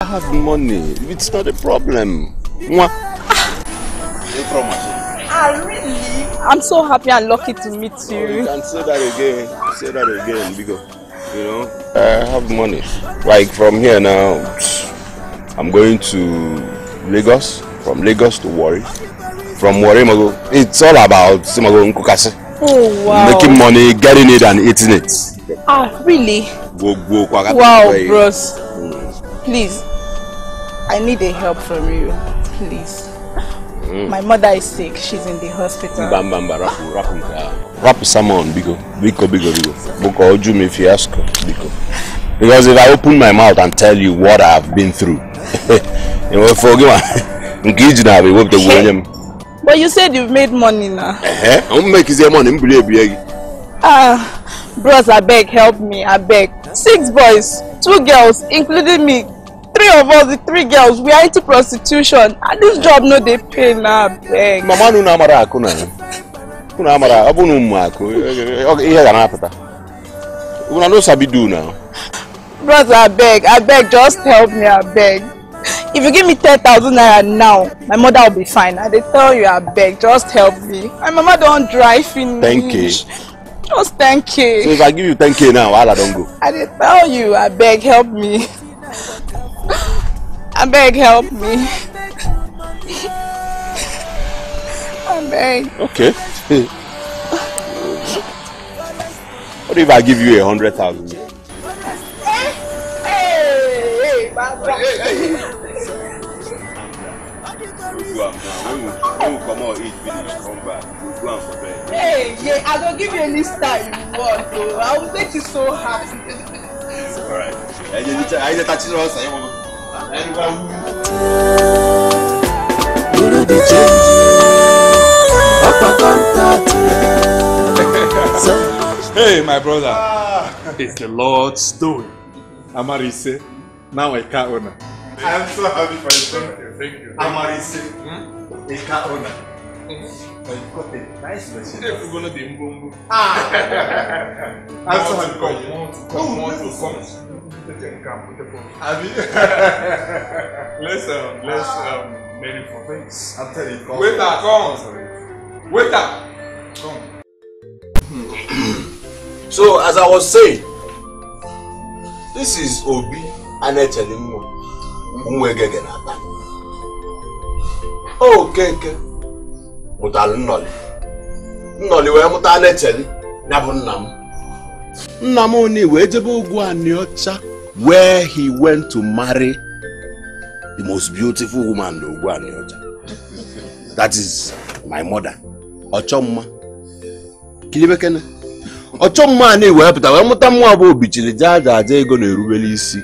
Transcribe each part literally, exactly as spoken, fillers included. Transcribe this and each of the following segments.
I have money. It's not a problem. Mwah. No problem. Ah, really? I'm so happy and lucky to meet you. Oh, you can say that again. Say that again, because you know I have money. Like from here now, I'm going to Lagos. From Lagos to Warri. From Warri, it's all about Simago Nkukase. Oh wow! Making money, getting it, and eating it. Ah, really? Go, go, wow, bros. Mm. Please, I need a help from you. Please. Mm. My mother is sick. She's in the hospital. Bam bam bam. Rapu rapu. Rapu salmon, bigo, bigo, bigo, bigo. Boko ojumi fiasco, bigo. Because if I open my mouth and tell you what I've been through, you will forgive me. Engage now. We hope the William. But you said you've made money now. Eh? I'm making money. Ah, bros, I beg, help me, I beg. Six boys, two girls, including me. Three of us, the three girls, we are into prostitution. And this job, no, they pay now, I beg. Mama, no, no, no, no, no, no, no, no, no, bros, I beg, I beg, just help me, I beg. If you give me ten thousand naira now, my mother will be fine. I they tell you, I beg, just help me. My mama don't drive in. Thank you. Just thank you. So if I give you ten K now, I don't go. I they tell you, I beg, help me. I beg, help me. I beg. Okay. What if I give you a hundred thousand? Hey, hey, hey, hey. We'll come out, eat videos, come back. We'll go and prepare. Hey, yeah, I don't give you any style you want, though. I will make you so happy. Alright. I just touch it on saying, anyone. Hey, my brother. Ah. It's the Lord's doing. Amarise, now a car owner. I am so happy for you. Thank you. Amarise, hmm? A car owner. Mm. But you've got a nice machine. If we're going to be Mbombo. Ah! I'm so happy for you. Come on, to come. Put it on, put it on. Abi? Let's, um, let's, um, marry for things. I'll tell you. Come. Waiter, come. Waiter. Come. So, as I was saying, this is Obi and Echelimo. Omweke get at that. Oh, okay, okay. But I'll not. No, you were not a little. Never know. Namoni, wejebo Guaniocha, where he went to marry the most beautiful woman, Guaniocha. That is my mother, Ochomma. Kilibekene. Ochomma, ni were, but I were not a more Obichiri. Jaja, they go to Rubeli see.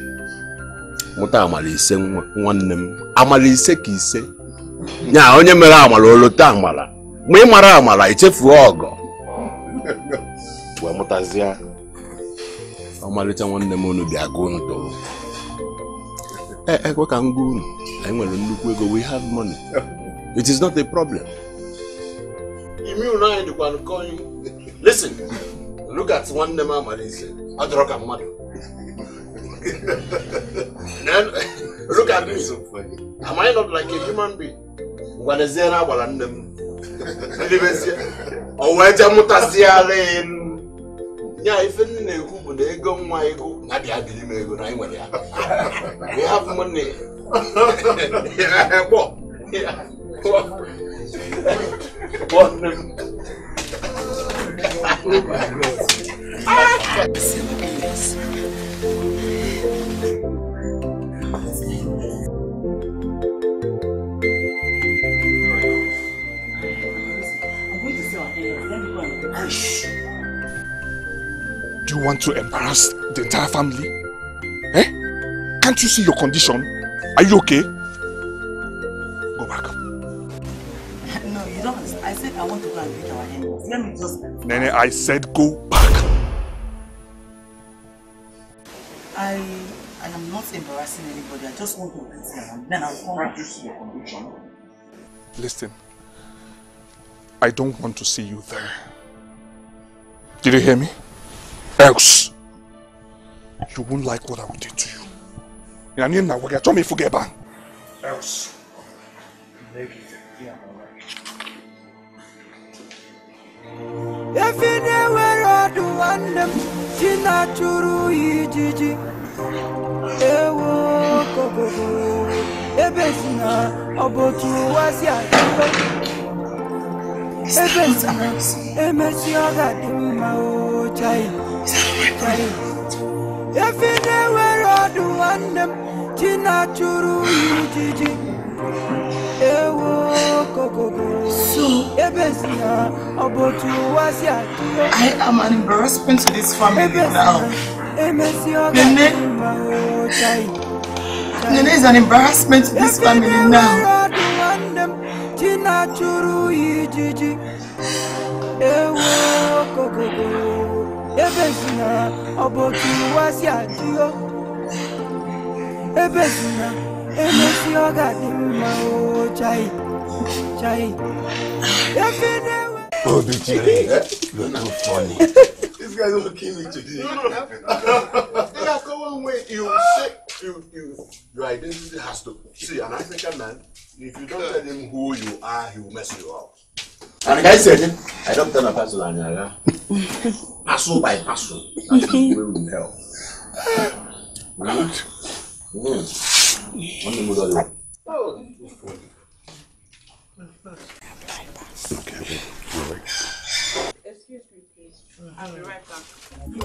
Mota amalise nwannem amalise kise nya onye mere amala olota amala me mara amala ichefu ogo we mutazia amalite nwannem onu bia go nto eh eh kwa kangu anyị nwere nnukwu ego. We have money. It is not a problem. Imi una ndi kwa nkoyi. Listen, look at nwannem amalise adoro ka mmadụ. Then look at me. So funny. Am I not like a human being? What is there about them? Oh, where the mutasialen? Yeah, if you know who they go, my go. Not the ability to go. I'm ready. We have money. Yeah, what? Yeah, what? Do you want to embarrass the entire family? Eh? Can't you see your condition? Are you okay? Go back. No, you don't understand. I said I want to go and beat our enemies. Let me just... Nene, I said go back. I, I am not embarrassing anybody. I just want to beat them and then I'll come back. Can't you see your condition? Listen. I don't want to see you there. Did you hear me? Else, you won't like what I did to you. In the name of God, don't me forget about else. Maybe. Yeah, all right. If you never had one them, she not true, Gigi. Ewo, Coco, Ebesina, about you was your Ebesina, Emesia, that you, my old child. If you never had one them, she not true, Gigi. So, I am an embarrassment to this family now. Nene, Nene is an embarrassment to this family now. Obichiri, you're too funny. This guy's not looking me today. They have come one way. You say you, you, your identity has to see an African man. If you don't tell him who you are, he will mess you up. And the guy said it. I don't tell a person like that. Person by person, that's the way we help. Good. Good. Okay. Excuse me, please. I'll be right back. Do you know?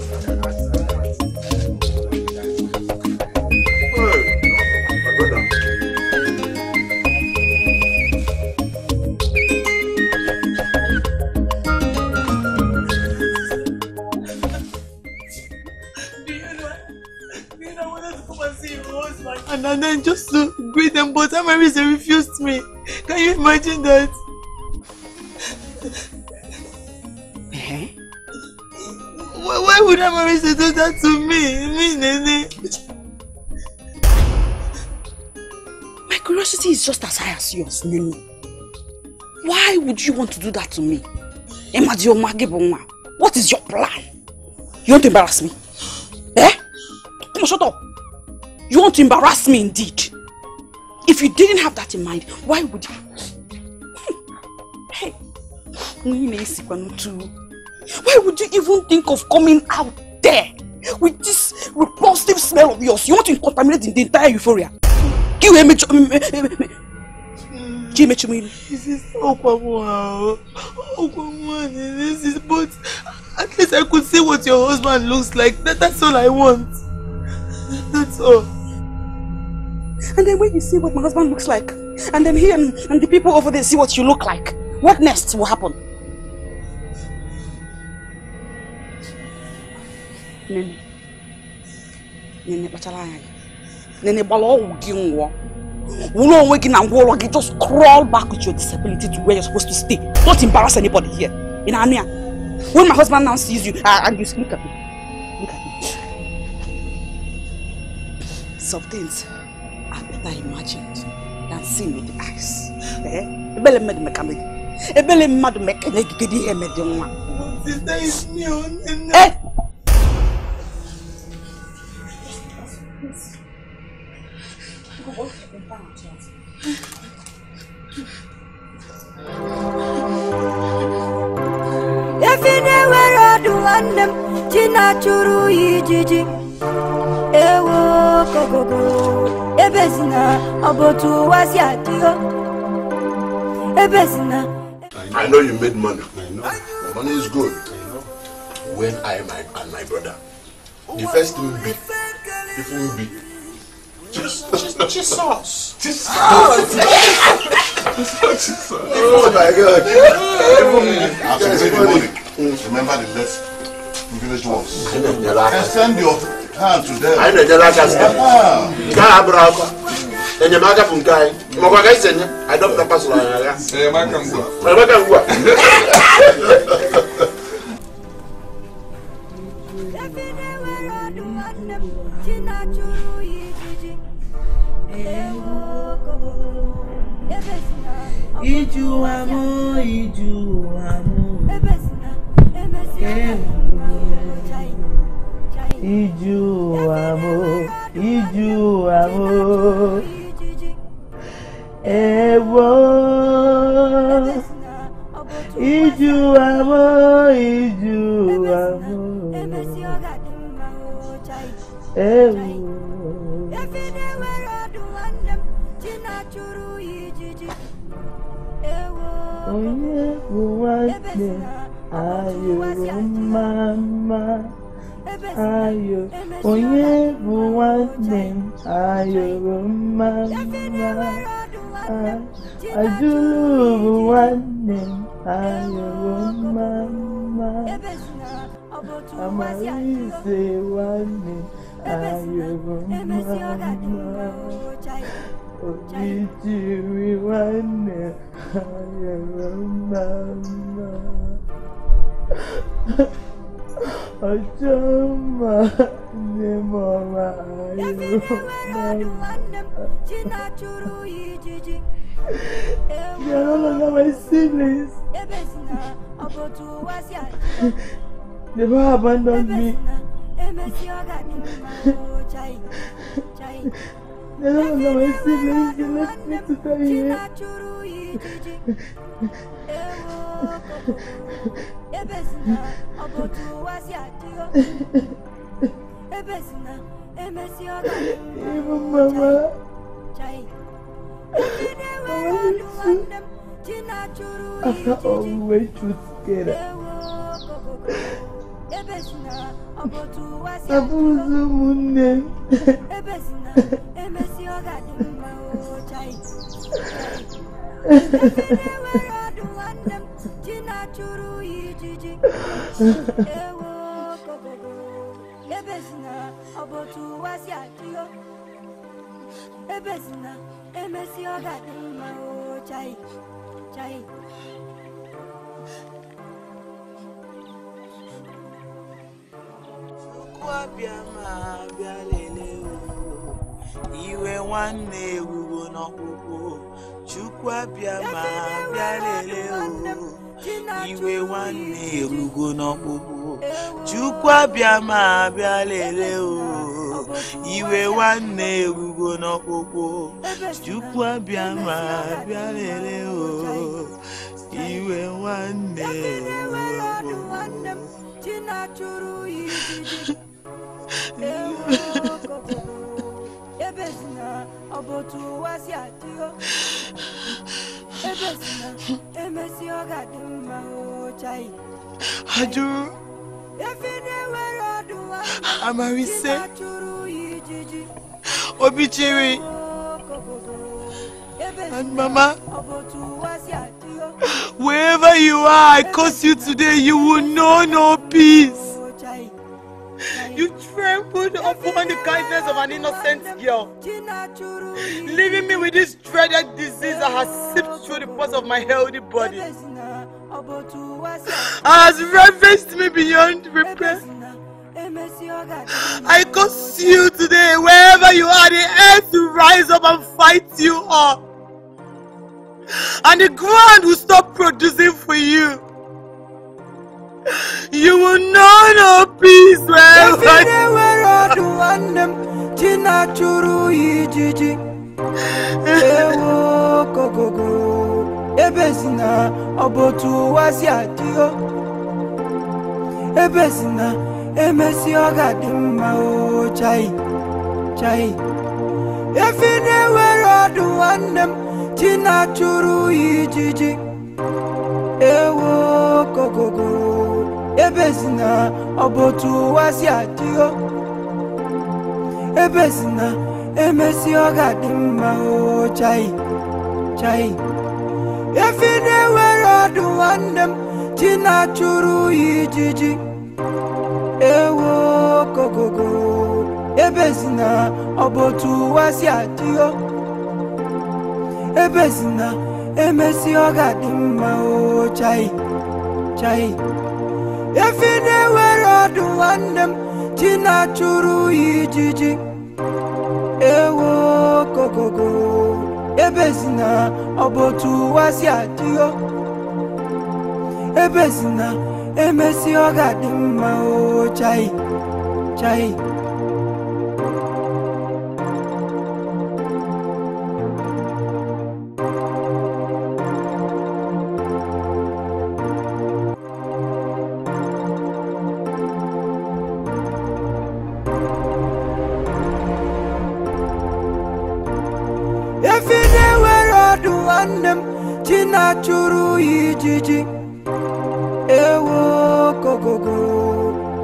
Do you know I wanted to come and see you? And then just to greet them, but I married, they refused me. Can you imagine that? Uh-huh. Why, why would I marry to do that to me? Me, Nene. My curiosity is just as high as yours, Nene. Why would you want to do that to me? What is your plan? You want to embarrass me? Eh? Come on, shut up. You want to embarrass me indeed. If you didn't have that in mind, why would you? Hey, why would you even think of coming out there with this repulsive smell of yours? You want to contaminate the entire euphoria. Give me, this is awkward. This is, but at least I could see what your husband looks like. That, that's all I want. That's all. And then when you see what my husband looks like, and then he and, and the people over there see what you look like, what next will happen? Nene. Nene, Bachalaya. Nene, Balo, just crawl back with your disability to where you're supposed to stay. Don't embarrass anybody here. In Ania. When my husband now sees you, and you look at me. Look at me. Some things are better imagined than seen with the eyes. Sister, it's me. Eh? If you never had one them, Tina Churu Yijiji. Ewo kogogo, ebezina, abotu wasiatio, ebezina. I know you made money. I know. The money is good. I know. When I my, and my brother, the first thing will be, the thing will be, Jesus, Jesus. Oh my God! I've remember the best privileged ones. I send you. I know the last I don't know pass I Iju amo, Iju amo, Ewo, Ewo, Iju Amo, Iju Amo, Ewo. Ewo, Ayo, oye, buwan name, ayo, mama. Aju, buwan name, ayo, mama. Amarize, one name, ayo, mama. Obichiri, one name, ayo, mama. Ochomma, Nemoma, they are no longer my siblings. They all abandoned me. They are no longer my siblings. They left me to die here. Even Mama, after all we went through together, Abuzu Munne, Iwe nwanne ewuwo n'ọkpụkpụ Chukwu abịa ma bịa lelee o Iwe nwanne ewuwo n'ọkpụkpụ Chukwu abịa ma bịa lelee o Iwe nwanne ewuwo n'ọkpụkpụ Chukwu abịa ma bịa lelee o Iwe nwanne ewuwo n'ọkpụkpụ Ebesna, obotu wasi atio. Ebesna, emesi ogadum maho chai. Aju. Efine weroduwa. Amarise. Obichiri. And Mama. Obotu wasi atio. Wherever you are, I curse you today. You will know no peace. You trampled upon the kindness of an innocent girl, leaving me with this dreaded disease that has seeped through the pores of my healthy body, has ravaged me beyond repair. I curse you today, wherever you are, the earth will rise up and fight you up, and the ground will stop producing for you. You will know no peace wherever I do want them. Chinachuru Ijiji. Ewo Kokogo. Ebesina, Obotu was Yatio. Ebesina, Emesiogadima O Chai. Chai. If you never I do want them. Chinachuru Ijiji. Ewo Kokogo. Ebesina, obotu wasi atio. Ebesina, emesi ogadima o chai, chai. Efine werodu wandem, chinachuru ijiji. Ewo kokoko. Ebesina, obotu wasi atio. Ebesina, emesi ogadima o chai, chai. If you never had one them, Chinachuru Ijiji. Ewo Kokoko. Ebesina, Obotu was Yatio. Ebesina, Emesio Gadima O Chai. Chai. If you never had to want them, Chinachuru Ijiji. Ewo Kokoko,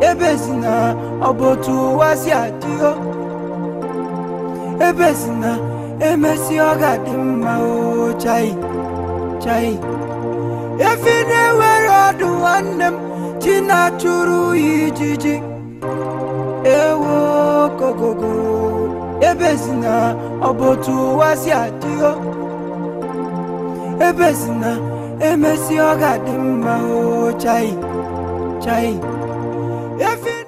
Ebezina, Obotu Wasiatio. Ebezina, Emesioga Dimao Chai, Chai. If you never had to want them, Chinachuru Ijiji. Ewo Kokoko. Ebezina obotu wasi adio Ebezina emesi ogadimma o chai chai Efe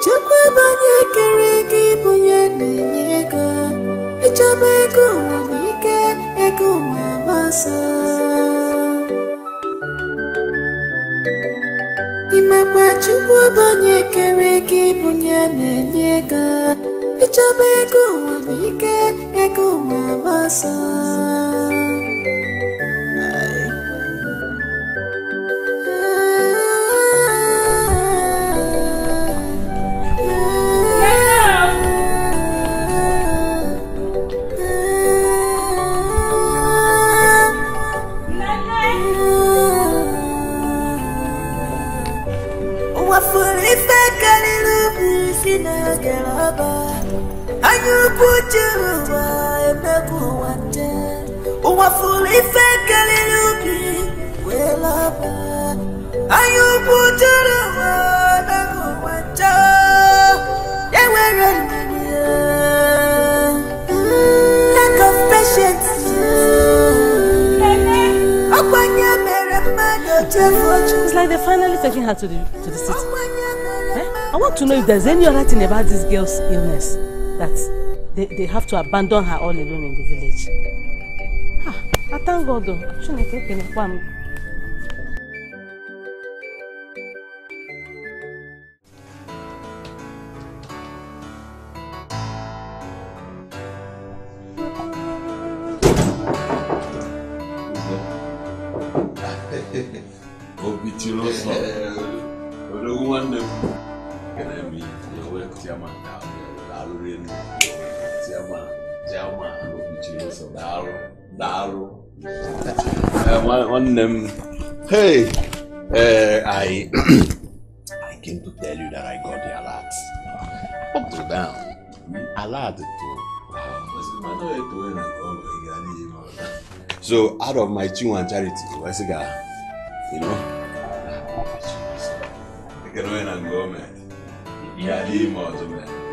Chekwe banye kereki bunye nyeka Ichame kuwa mike ekuwa basa Chubodonye kereki bunyane nyega Ichabe kumamike ekumamasa It's like they're finally taking her to the to the city. Eh? I want to know if there's any other thing about this girl's illness that they, they have to abandon her all alone in the village. Ah, I thank God though. Um, hey, uh, I I came to tell you that I got the alert. Up to down, alert to. So out of my chin and charity, I say, you know,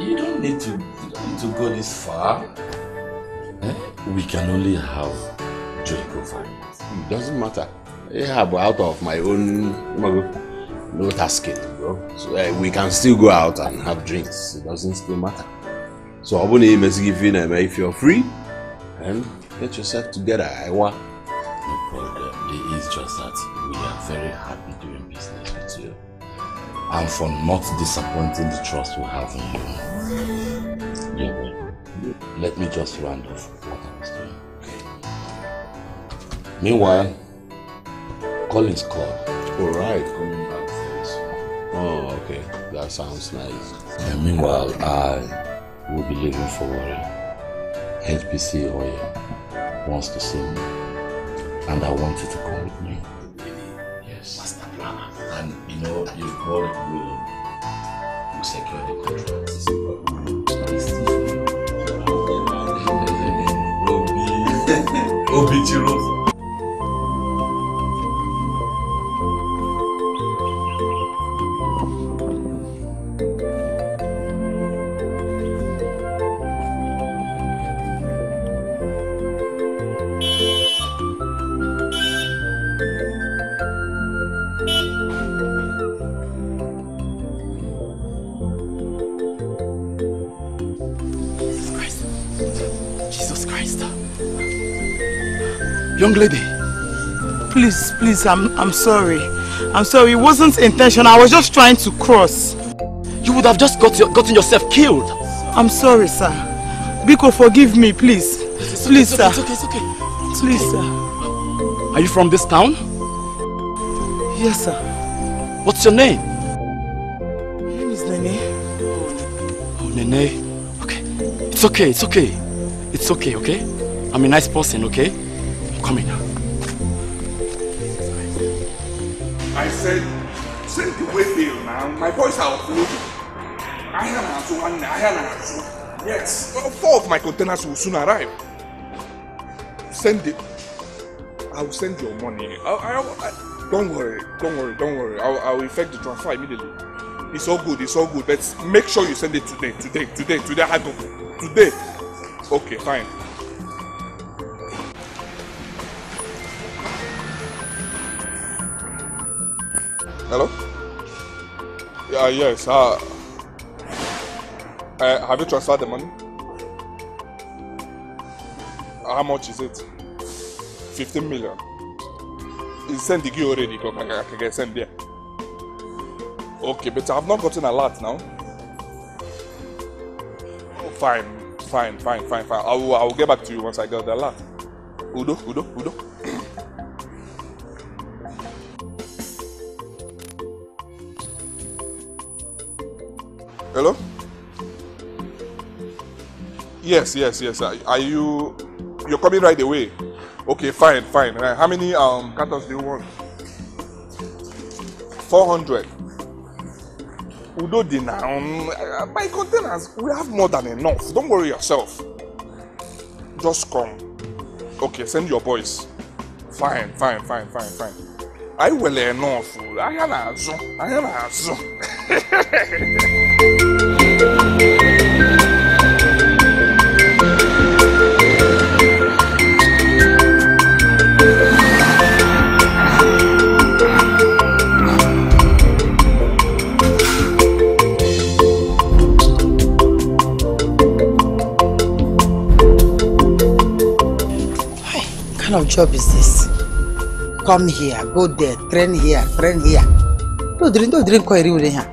you don't need to you don't need to go this far. Eh? We can only have joint profile. It doesn't matter. Yeah, but out of my own, no tasking, bro. So uh, we can still go out and have drinks. It doesn't still matter. So if you're free, and get yourself together. I want. No problem. It is just that we are very happy doing business with you, and for not disappointing the trust we have in you. Yeah. Let me just round off what I was doing. Meanwhile, Colin's called. All right, coming back very soon. Oh, okay, that sounds nice. And meanwhile, I will be leaving for Warri. H P C Oya wants to see me, and I want you to come with me. Really? Yes. Master planner. And you know, you call it will we'll secure the contract. Obichiri. Young lady, please, please, I'm, I'm sorry. I'm sorry, it wasn't intentional. I was just trying to cross. You would have just got your, gotten yourself killed. I'm sorry, sir. Biko, forgive me, please. It's please, okay, sir. It's okay, it's okay. It's please, okay. sir. Are you from this town? Yes, sir. What's your name? My name is Nene. Oh, Nene. Okay. It's okay, it's okay. It's okay, okay? I'm a nice person, okay? I'm coming now. I said, send the way bill now. My boys are uploading. I am Azu and I am Azu. Yes. Well, four of my containers will soon arrive. Send it. I will send your money. I, I, I, don't worry, don't worry, don't worry. I will effect the transfer immediately. It's all good, it's all good. But make sure you send it today, today, today, today. I don't, today. Okay, fine. Hello? Yeah, yes. Uh, Uh, have you transferred the money? How much is it? fifteen million. It's sent the gear already. I can get sent there. Okay, but I've not gotten a lot now. Oh, fine, fine, fine, fine, fine. I will, I will get back to you once I get the lot. Udo, Udo, Udo. Hello? Yes, yes, yes. Are you... You're coming right away? Okay, fine, fine. Right. How many um, cartons do you want? four hundred. Udo Dina, um, my containers, we have more than enough. Don't worry yourself. Just come. Okay, send your boys. Fine, fine, fine, fine, fine. I will enough. I am Azu. I am Azu. What kind of job is this? Come here, go there, train here, train here. No drink, no drink, query with here.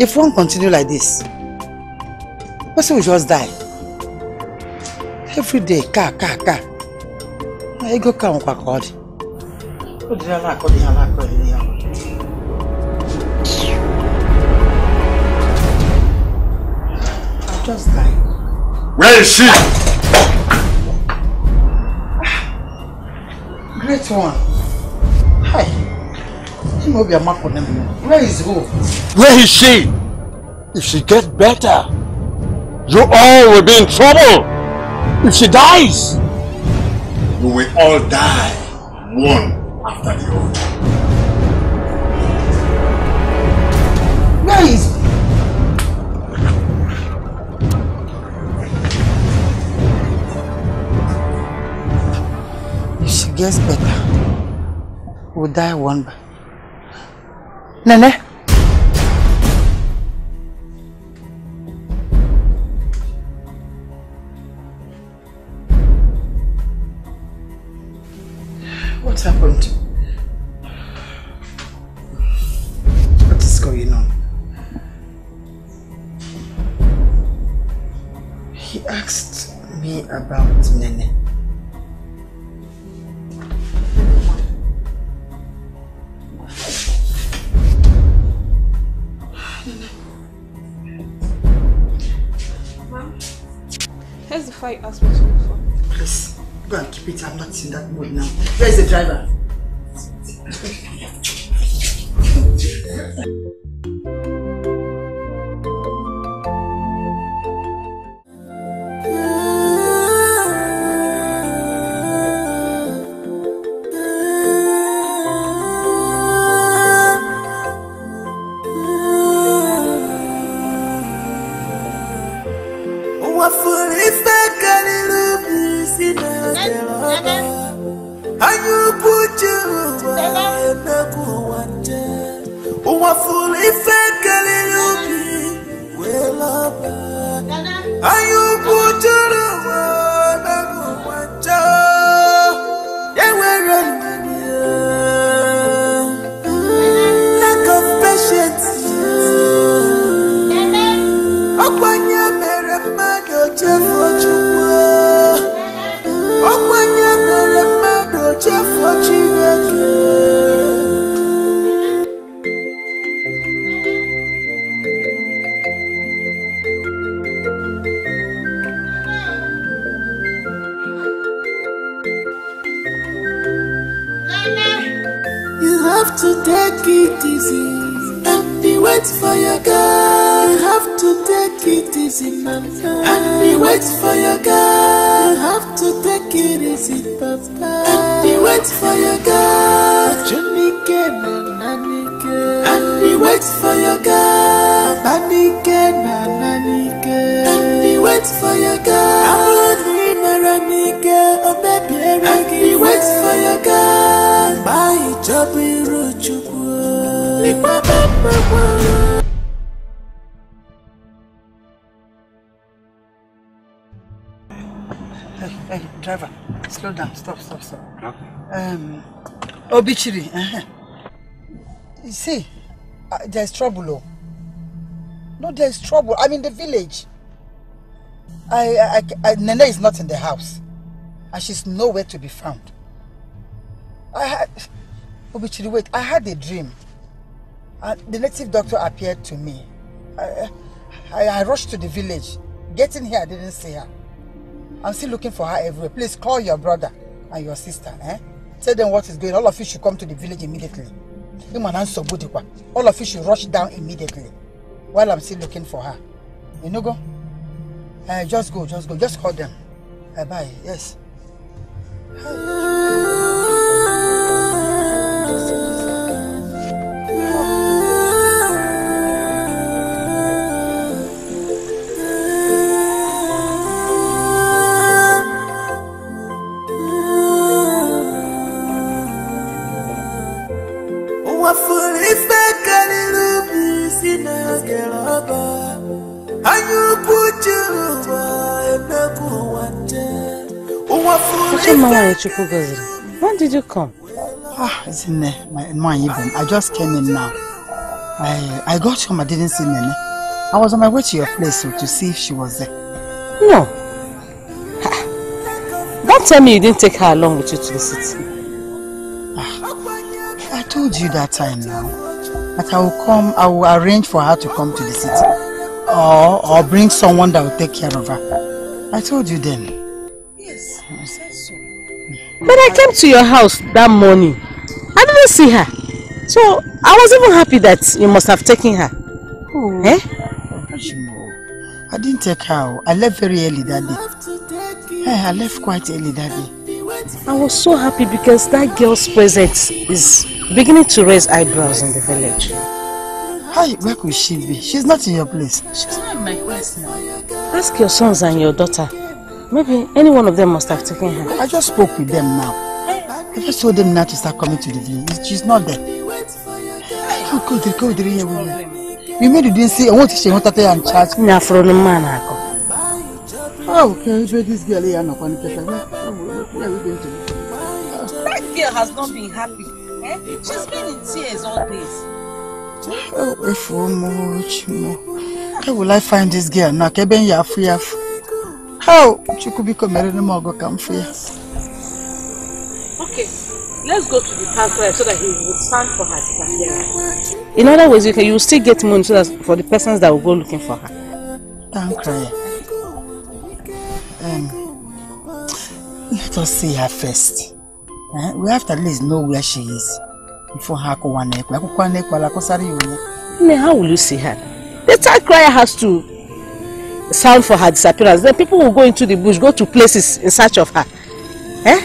If one continue like this, the person will just die. Every day, car, car, car. I go car on record. What did I like? What did I like? What did I like? I just die. Where is she? Great one. Hi. Where is who? Where is she? If she gets better, you all will be in trouble. If she dies, you will all die, one after the other. Where is? Yes, better. We'll die one by. Nene! What happened? What is going on? He asked me about Nene. Why you asked me to look for? Please, go and keep it. I'm not in that mood now. Where is the driver? If take it easy. And we wait for your girl. You have to take it easy, mama. And we wait for your girl. You have to take it easy, papa. And we wait for your girl. Junike na nanike. And we wait for your girl. Banike na nanike. And we wait for your girl. And we wait for your girl. By job in Rochukwu. Hey, hey, driver, slow down, stop, stop, stop. Okay. Um, Obichiri, uh-huh. You see, uh, there's trouble, oh. No, there's trouble. I'm in the village. I, I, I, Nene is not in the house. And she's nowhere to be found. I had... Obichiri, wait, I had a dream. Uh, the native doctor appeared to me. I, I, I rushed to the village. Getting here, I didn't see her. I'm still looking for her everywhere. Please call your brother and your sister. Eh? Tell them what is going on. All of you should come to the village immediately. All of you should rush down immediately. While I'm still looking for her. You know, go? Uh, just go, just go. Just call them. Uh, bye. Yes. When did you come? Ah, it's in there. My, my even. I just came in now. I I got home. I didn't see Nene. I was on my way to your place so, to see if she was there. No. Ha. Don't tell me you didn't take her along with you to the city. Ah, I told you that time now that I will come. I will arrange for her to come to the city, or or bring someone that will take care of her. I told you then. But I came to your house that morning. I didn't see her. So I was even happy that you must have taken her. Oh, eh? I didn't take her. I left very early that day. Yeah, I left quite early that day. I was so happy because that girl's presence is beginning to raise eyebrows in the village. Hi, where could she be? She's not in your place. She's not in my place now. Ask your sons and your daughter. Maybe any one of them must have taken her. I just spoke with them now. I just told them now to start coming to the village. She's not there. How could they go there with me? You made you didn't see. I want to say, I want to tell you I'm charged. Now for the man, I come. Oh, okay. This girl here, no one can. Where are we going to? That girl has not been happy. Eh? She's been in tears all days. Oh, if much more. How will I find this girl now? Keben yafu yafu. How she could become married no more go come for you. Okay, let's go to the pastor so that he will stand for her. In other words, you can you will still get money so that for the persons that will go looking for her. Don't cry. Um, let us see her first. Eh? We have to at least know where she is before her go one neck. How will you see her? The child crier has to sound for her disappearance, then people will go into the bush, go to places in search of her. Eh?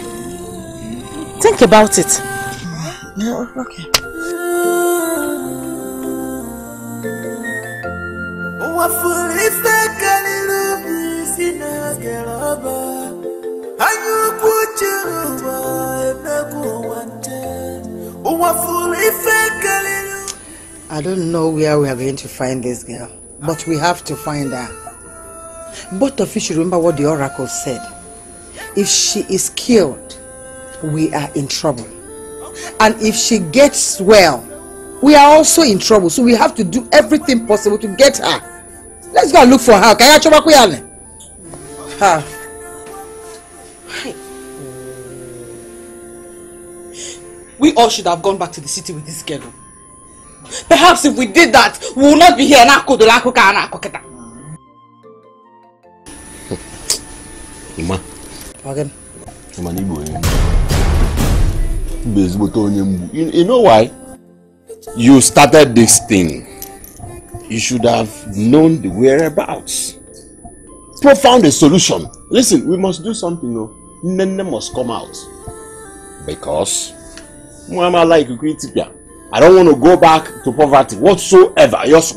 Think about it. No, okay. I don't know where we are going to find this girl, but we have to find her. Both of you should remember what the oracle said. If she is killed, we are in trouble. And if she gets well, we are also in trouble. So we have to do everything possible to get her. Let's go and look for her. Can you her? We all should have gone back to the city with this girl. Perhaps if we did that, we will not be here. Mama. Again. You know why? you started this thing, you should have known the whereabouts. Profound a solution. Listen, we must do something, though. Nene must come out. Because I don't want to go back to poverty whatsoever. Six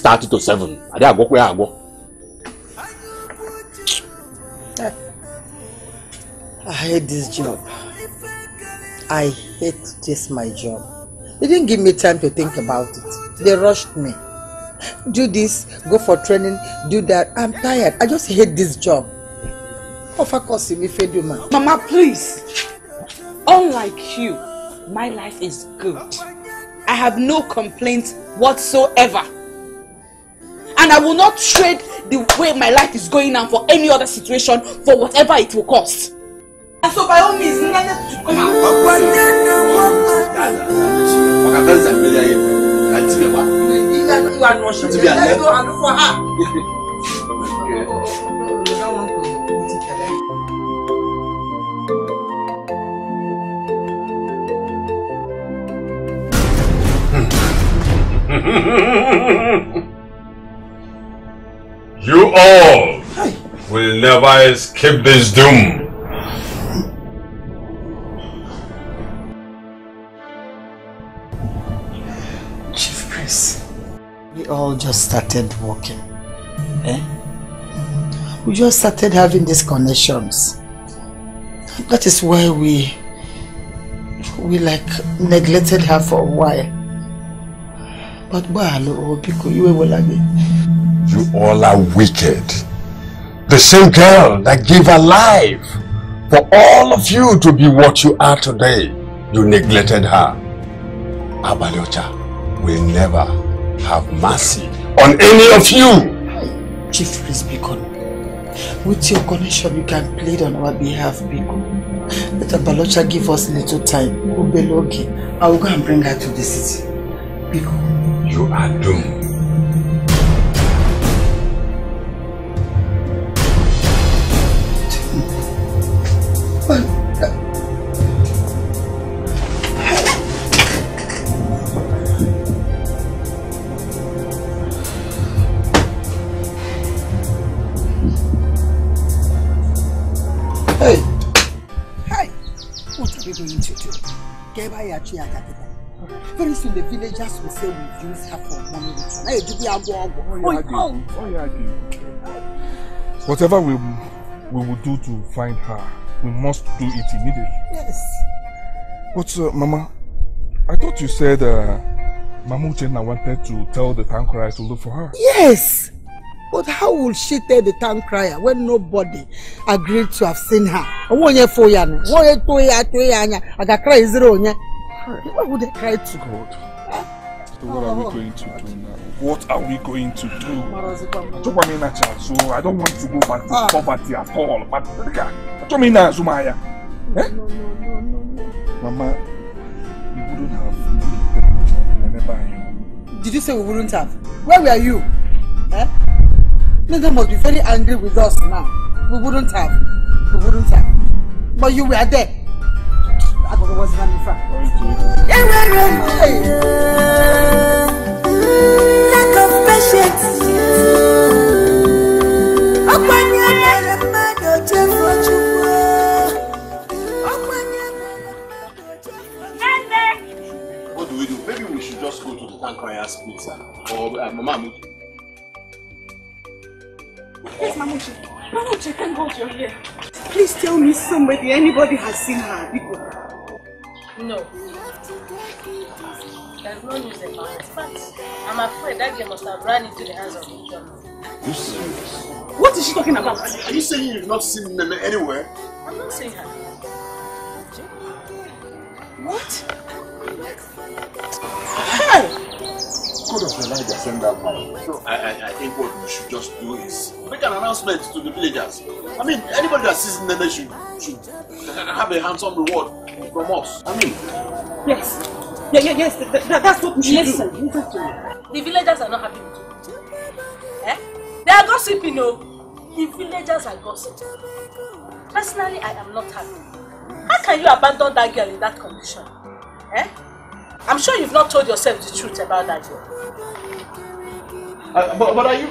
thirty to seven. I go where I go. I hate this job. I hate this my job. They didn't give me time to think about it. They rushed me. Do this, go for training, do that. I'm tired. I just hate this job. Of course, if I do, man. Mama, please. Unlike you, my life is good. I have no complaints whatsoever. And I will not trade the way my life is going now for any other situation, for whatever it will cost. And so by all means, Nene to come out. You all will never escape this doom. All just started working. Eh? We just started having these connections. That is why we we like neglected her for a while. But you all are wicked. The same girl that gave her life for all of you to be what you are today, you neglected her. Abaliocha will never have mercy on any of you. Chief Priest Bikon, with your connection you can plead on our behalf, Bikon. Let Abaliocha give us little time. I will go and bring her to the city. Bikon, you are doomed. Very soon the villagers will say we use her for money. Whatever we will, we will do to find her, we must do it immediately. Yes. But uh, Mama, I thought you said uh, Mama Uchenna wanted to tell the town crier to look for her. Yes. But how will she tell the town crier when nobody agreed to have seen her? What would they cry to God? So what are we going to do now? What are we going to do? So I don't want to go back to poverty at all. But eh? Mama, you wouldn't have. Remember you. Did you say we wouldn't have? Where were you? Eh? Nene must be very angry with us now. We wouldn't have. We wouldn't have. But you were there. I don't know what's going on in front. Lack of patience. What do we do? Maybe we should just go to the tank and ask pizza. Or uh, Mama Muchi. Yes, Mamuchi. Mamuchi, thank God you're here. Please tell me somebody, anybody has seen her. People. No. There's no news about it. But I'm afraid that girl must have run into the hands of Ochomma. You serious? What is she talking about? Are you saying you've not seen Nene anywhere? I'm not seeing her. What? Hey! God of the light has sent that man. So I, I, I think what we should just do is make an announcement to the villagers. I mean, anybody that sees Nene should, should have a handsome reward from us. I mean, yes. Yeah, yeah, yes, th th that's what we should Listen, do. Listen, the villagers are not happy with you. Eh? They are gossiping, no? The villagers are gossiping. Personally, I am not happy. How can you abandon that girl in that condition? Eh? I'm sure you've not told yourself the truth about that girl. Uh, but, but are you?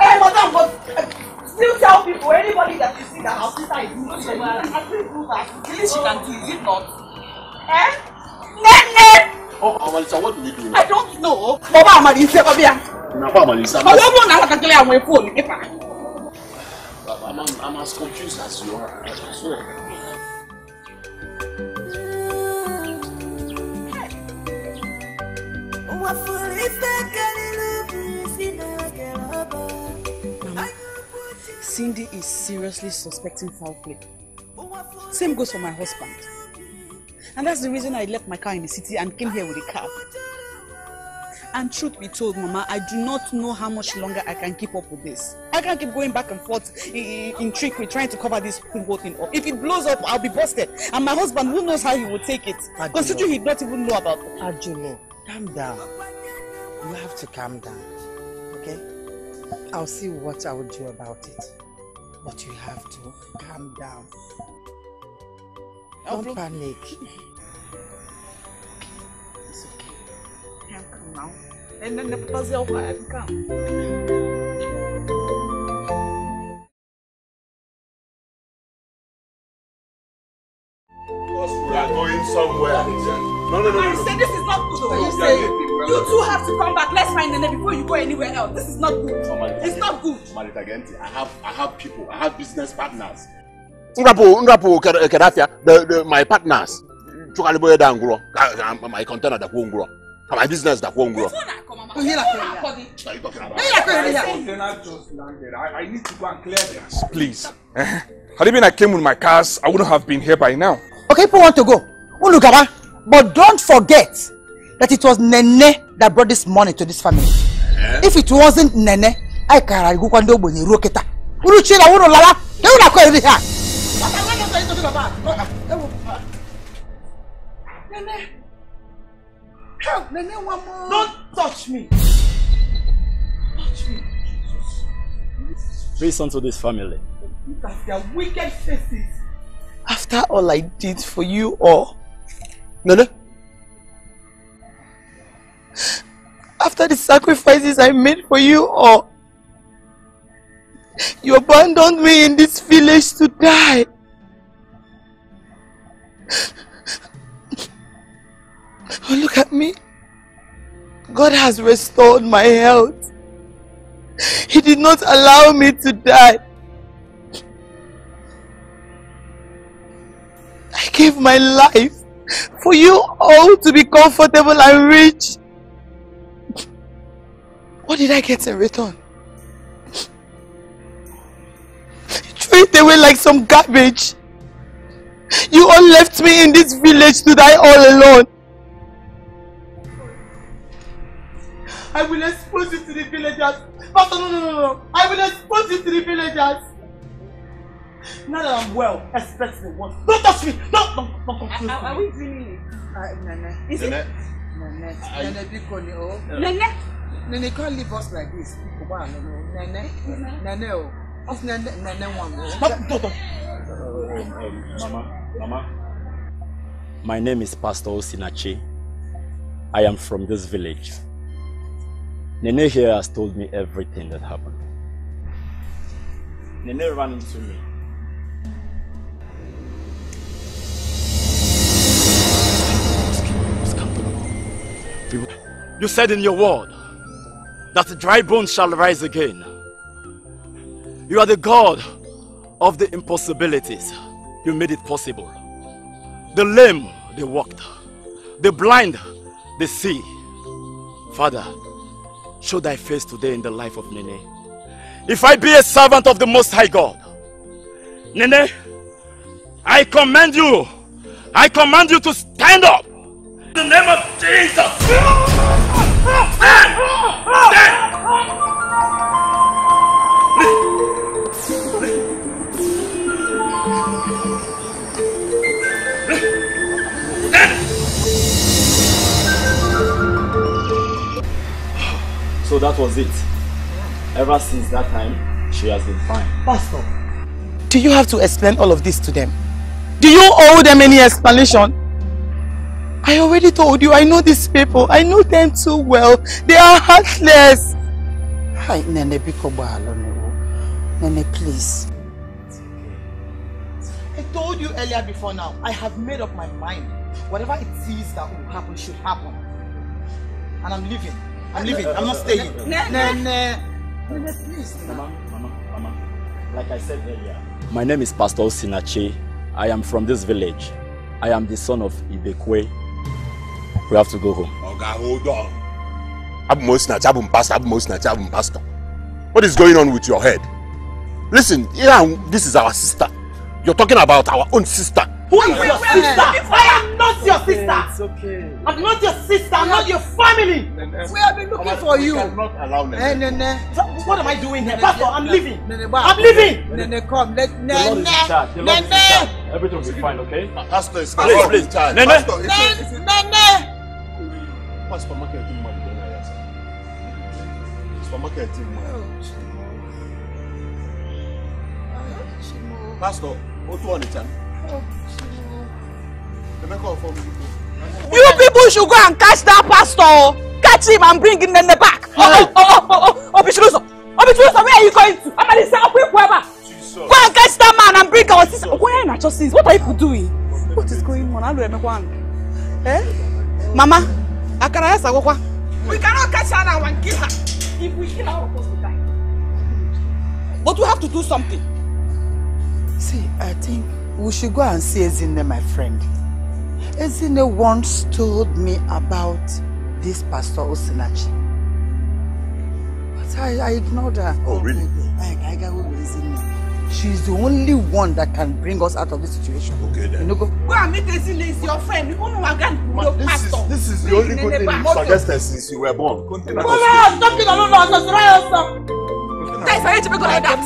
Hey, madam, but... Uh, still tell people, anybody that you see that our sister is not so well, I think do that. The least she can do, is it not? Eh? Nene! Oh, Amalisa, what do they do? I don't know. Baba Amalisa, Baba. Baba Amalisa. Baba, you know what I'm telling you, I'm going to phone. Baba, I'm as confused as you are, I swear. Cindy is seriously suspecting foul play. Same goes for my husband. And that's the reason I left my car in the city and came here with a cab. And truth be told, Mama, I do not know how much longer I can keep up with this. I can't keep going back and forth in, in trickery trying to cover this whole thing up. If it blows up, I'll be busted. And my husband, who knows how he will take it? Considering he doesn't even know about it. Ajule, calm down. You have to calm down, okay? I'll see what I will do about it. But you have to calm down. Don't I'll panic. It's okay. I can't come now. And then the puzzle will come. We are going somewhere. No, no, no. I no, said no. This is not good. You, say, you two have to come back. Let's find Nene before you go anywhere else. This is not good. Malita, it's not good. Malita, I have, I have people. I have business partners. Unrapo, unrapo, Kerafia. The, my partners. Chukaliboye da nguro. My container da nguro. My business da nguro. What are you talking about? I need to go and clear this. Please. Had it been I came with my cars, I wouldn't have been here by now. Okay, people want to go. But don't forget that it was Nene that brought this money to this family. Yeah. If it wasn't Nene, I can't go and do it. What am I talking about? Nene. Help, Nene, one more. Don't touch me. Touch me. Jesus. Praise unto this family. Look at their wicked faces. After all I did for you all, Nene, after the sacrifices I made for you all, you abandoned me in this village to die. Oh, look at me. God has restored my health. He did not allow me to die. I gave my life for you all to be comfortable and rich. What did I get in return? You threw it away like some garbage. You all left me in this village to die all alone. I will expose you to the villagers. But no, no, no, no. I will expose you to the villagers. Now that I'm well, expect me once. Don't touch me! Don't, don't, don't touch me! Are we dreaming it? Uh, Nene. Is Nene. It? Nene. I... Nene, Bikoni, oh. Nene. Nene can't leave us like this. Nene. Nene, oh. What's Nene? Nene, one, oh. Stop, don't, don't. Mama, Mama. My name is Pastor Osinachi. I am from this village. Nene here has told me everything that happened. Nene ran into me. You said in your word that the dry bones shall rise again. You are the God of the impossibilities. You made it possible. The lame, they walked. The blind, they see. Father, show thy face today in the life of Nene. If I be a servant of the Most High God, Nene, I command you, I command you to stand up. In the name of Jesus! Stand! Stand! Stand! that was it. Ever since that time, she has been fine. Pastor, do you have to explain all of this to them? Do you owe them any explanation? I already told you, I know these people. I know them too well. They are heartless. Hi, Nene, Nene, please. I told you earlier before now, I have made up my mind. Whatever it is that will happen should happen. And I'm leaving. I'm leaving. I'm not staying. Nene, Nene, Nene, please. Mama, Mama, Mama. Like I said earlier, my name is Pastor Osinachi. I am from this village. I am the son of Ibekwe. We have to go home. Oga, hold on. What is going on with your head? Listen, yeah, this is our sister. You're talking about our own sister. Who is your sister? I am not your sister. It's okay. I'm not your sister. I'm not your family. We have been looking for you. What am I doing here? Pastor, I'm leaving. I'm leaving. Nene, come. Nene, Nene. Everything will be fine, okay? Pastor, it's please, please, child. Nene, Nene, Nene. Pastor, market in money. Pastor, market in money. Pastor, what do you want to do? You people should go and catch that pastor. Catch him and bring him Nene back. Oh, oh, oh, oh, oh, Obichiri, Obichiri, where are you going to? I'm going to say, I'll quick, whoever. Go and catch that man and bring our sister. Where are your sisters? What are you doing? What is going on? Eh? Mama, I can't ask what. We cannot catch her now and kill her. If we kill her, all of us will die. But we have to do something. See, I think we should go and see Ezinne, my friend. Ezinne once told me about this Pastor Osinachi. But I, I ignored her. Oh, really? I, I got with Ezinne. She's the only one that can bring us out of this situation. Okay, then. You know, go. Go and meet Ezinne, is your friend. You know, again, your pastor. This is the only good thing you suggested since you were born. Continue. Stop it, no, no, no, no, no, no. Guys, I need to be good like that.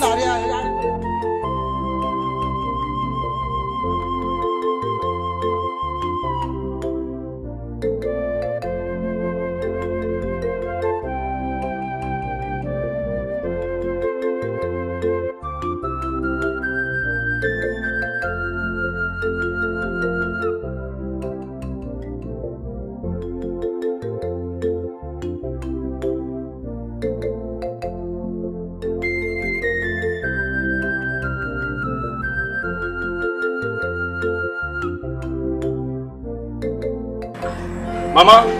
Mama? Mm.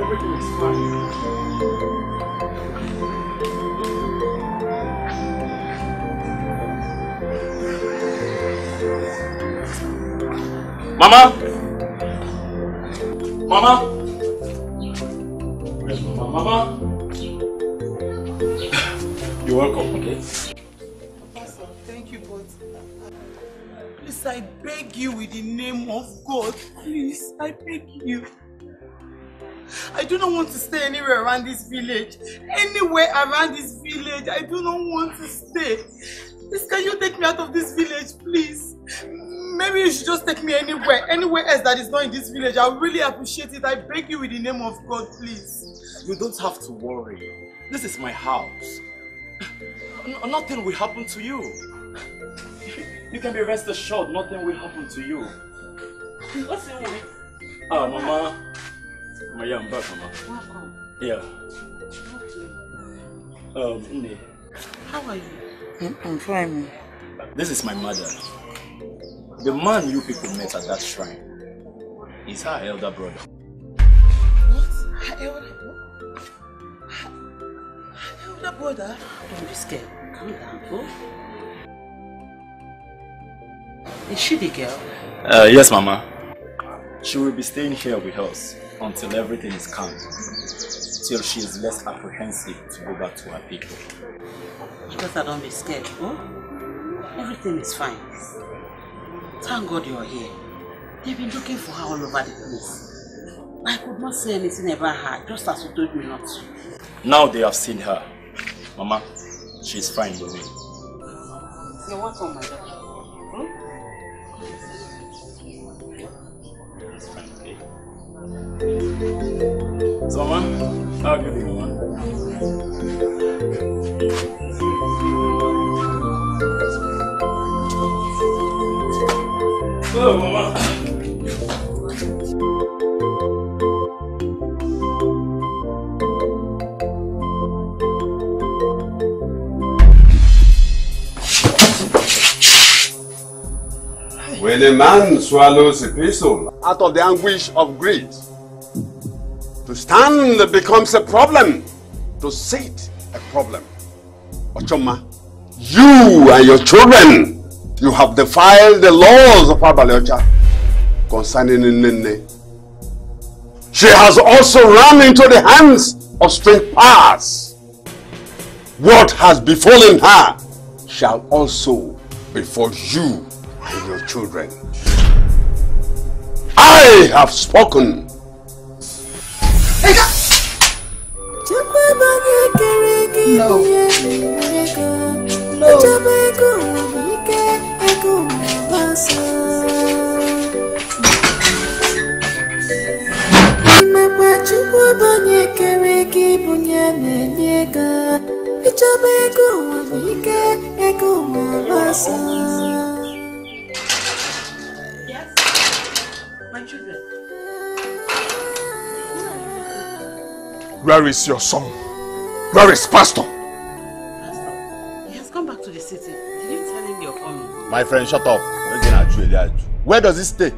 Everything is fine. Mama? Mama? Where's Mama? Mama? You're welcome, okay? I beg you with the name of God, please, I beg you. I do not want to stay anywhere around this village. Anywhere around this village, I do not want to stay. Please, can you take me out of this village, please? Maybe you should just take me anywhere, anywhere else that is not in this village. I really appreciate it. I beg you with the name of God, please. You don't have to worry. This is my house. Nothing will happen to you. You can be rest assured, nothing will happen to you. What's your name? Ah, Mama. Mama, yeah, I'm back, Mama. Yeah. Um, Nene. How are you? I'm fine. This is my mother. The man you people met at that shrine is her elder brother. What? Her elder? Her elder brother? Don't be scared. Calm down, go. Is she the girl? Uh, yes, Mama. She will be staying here with us until everything is calm. Till she is less apprehensive to go back to her people. Because I don't be scared, huh? Everything is fine. Thank God you're here. They've been looking for her all over the place. I could not say anything about her, just as you told me not to. Now they have seen her. Mama, she's fine with me. You're welcome, my daughter. It's fine. Someone? Okay, someone. Hello, Mama. When a man swallows a pistol out of the anguish of greed, to stand becomes a problem. To sit a problem. Ochomma, you and your children, you have defiled the laws of Abaliocha concerning Nene. She has also run into the hands of strange powers. What has befallen her shall also befall you and your children. I have spoken. No. No. My children. Where is your son? Where is Pastor? Pastor, he has come back to the city. Did you tell him you're coming? My friend, shut up. Where does he stay?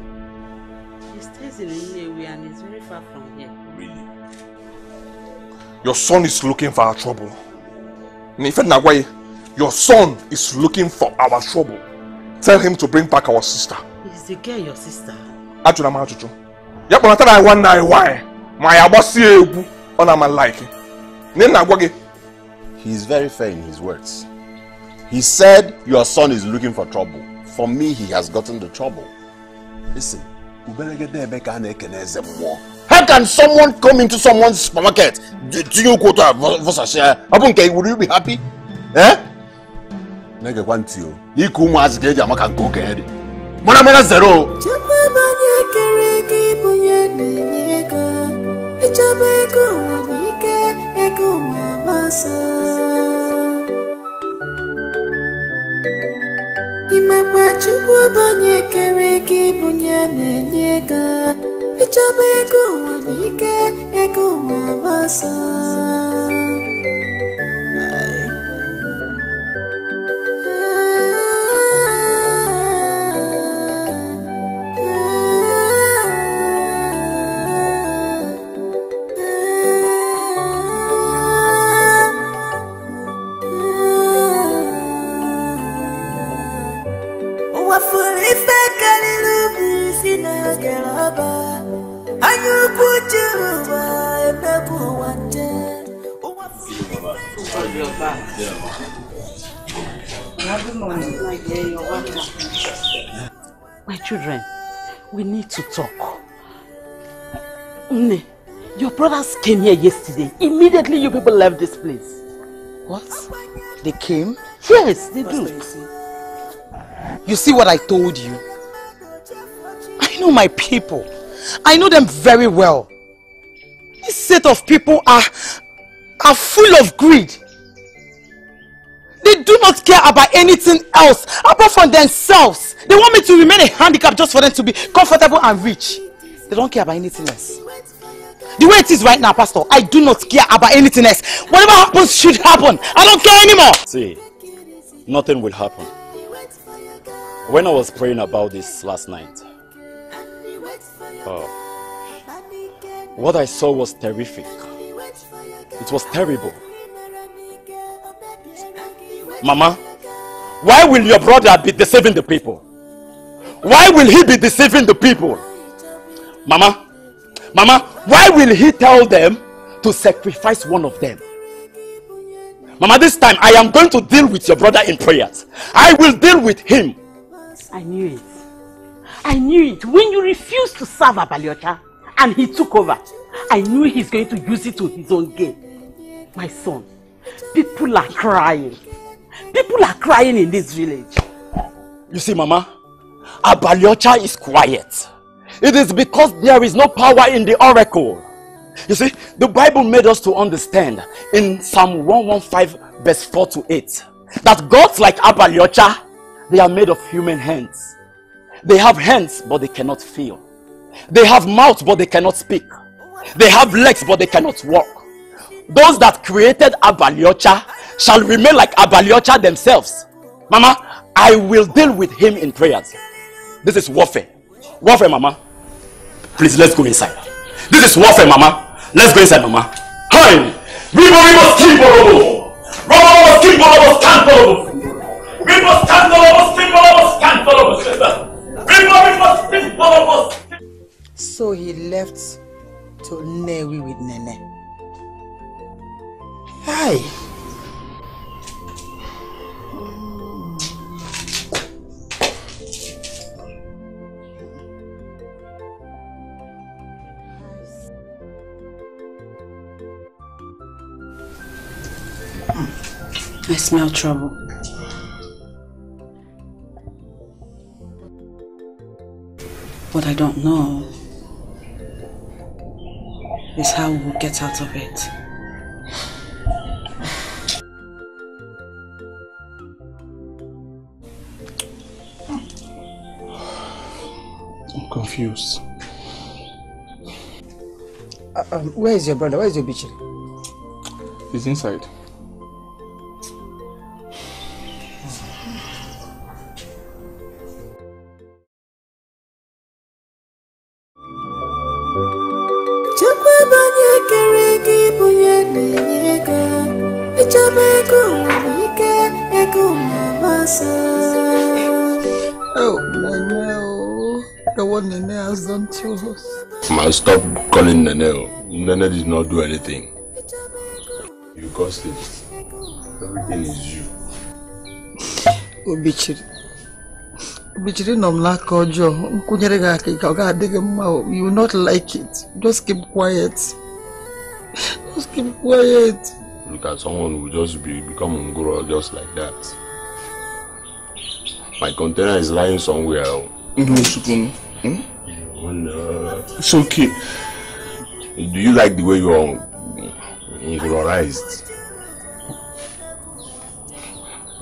He stays in Nnewi and he's very far from here. Really? Your son is looking for our trouble. Your son is looking for our trouble. Tell him to bring back our sister. Is the girl your sister? Ajuna ma ajuju. Ya bonata na one na why. My abosi egwu ona ma like. Ni na gwo gi. He is very fair in his words. He said your son is looking for trouble. For me he has gotten the trouble. Listen, uberegede ebeka na ekeneze mwo. How can someone come into someone's supermarket? Do you go to vosa share? Abunke, would you be happy? Eh? Nege kwantio. Iku mu azige ja maka go kede. Mona mona zero. My children, we need to talk. Nne, your brothers came here yesterday. Immediately you people left this place. What? They came? Yes, they do. You see what I told you? I know my people. I know them very well. This set of people are, are full of greed. They do not care about anything else apart from themselves. They want me to remain a handicap just for them to be comfortable and rich. They don't care about anything else. The way it is right now, Pastor, I do not care about anything else. Whatever happens should happen. I don't care anymore. See, nothing will happen. When I was praying about this last night, uh, what I saw was terrific. It was terrible. Mama, why will your brother be deceiving the people? Why will he be deceiving the people? Mama, Mama, why will he tell them to sacrifice one of them? Mama, this time I am going to deal with your brother in prayers. I will deal with him. I knew it. I knew it. When you refused to serve Abaliocha and he took over, I knew he's going to use it to his own gain. My son, people are crying. People are crying in this village. You see, Mama, Abaliocha is quiet. It is because there is no power in the oracle. You see, the Bible made us to understand in Psalm one fifteen verse four to eight that gods like Abaliocha, they are made of human hands. They have hands but they cannot feel. They have mouths but they cannot speak. They have legs but they cannot walk. Those that created Abaliocha shall remain like Abaliocha themselves. Mama, I will deal with him in prayers. This is warfare. Warfare, Mama. Please, let's go inside. This is warfare, Mama. Let's go inside, Mama. Hi! We must keep all of us. We must keep all of us. Can't follow us. We must stand all of us. Keep all of us. Can't follow us. We must keep all of us. So he left to Neri with Nene. Hi. I smell trouble. What I don't know is how we will get out of it. I'm confused. Uh, um, where is your brother? Where is your Obichiri? He's inside. Man, stop calling Nene. Nene did not do anything. You caused it. Everything is you. Obichiri. Obichiri, no mla kojo. Nkunyerega kika oga adege mao. You will not like it. Just keep quiet. Just keep quiet. Look at someone who just be become Nguru just like that. My container is lying somewhere. Hmm? Oh, no. It's okay. Do you like the way you are inglorized?